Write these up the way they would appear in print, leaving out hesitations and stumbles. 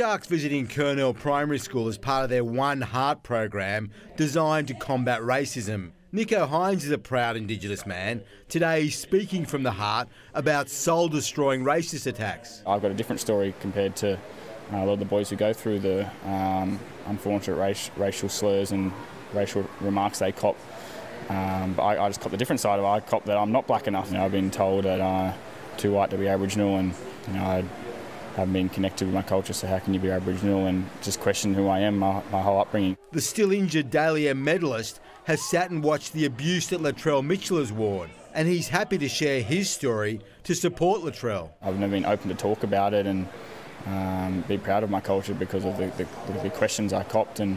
Sharks visiting Kurnell Primary School as part of their One Heart program designed to combat racism. Nicho Hynes is a proud Indigenous man. Today he's speaking from the heart about soul-destroying racist attacks. I've got a different story compared to a lot of the boys who go through the unfortunate racial slurs and racial remarks they cop. But I just cop the different side of it. I cop that I'm not black enough. You know, I've been told that I'm too white to be Aboriginal, and you know, I haven't been connected with my culture, so how can you be Aboriginal and just question who I am, my whole upbringing. The still-injured Dally M medalist has sat and watched the abuse that Latrell Mitchell has worn, and he's happy to share his story to support Latrell. I've never been open to talk about it and be proud of my culture because of the questions I copped and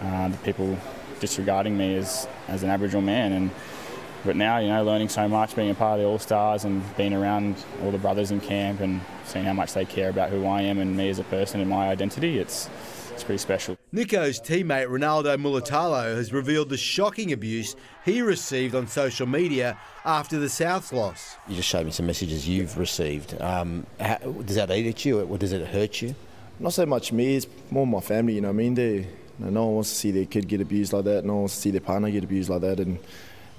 the people disregarding me as an Aboriginal man. But now, you know, learning so much, being a part of the All Stars and being around all the brothers in camp and seeing how much they care about who I am and me as a person and my identity, it's pretty special. Nicho's teammate Ronaldo Mulatalo has revealed the shocking abuse he received on social media after the South's loss. You just showed me some messages you've received. Does that eat at you? Or does it hurt you? Not so much me, it's more my family, you know what I mean? No one wants to see their kid get abused like that. No one wants to see their partner get abused like that. And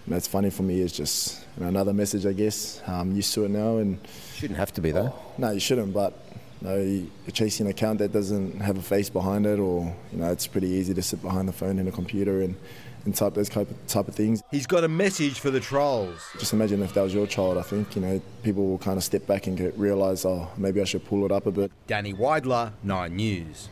that's funny for me, it's just, you know, another message, I guess. I'm used to it now. And shouldn't have to be, though. No, you shouldn't, but you know, you're chasing an account that doesn't have a face behind it, or you know, it's pretty easy to sit behind the phone and a computer and type those type of things. He's got a message for the trolls. Just imagine if that was your child, I think. You know, people will kind of step back and realise, oh, maybe I should pull it up a bit. Danny Weidler, Nine News.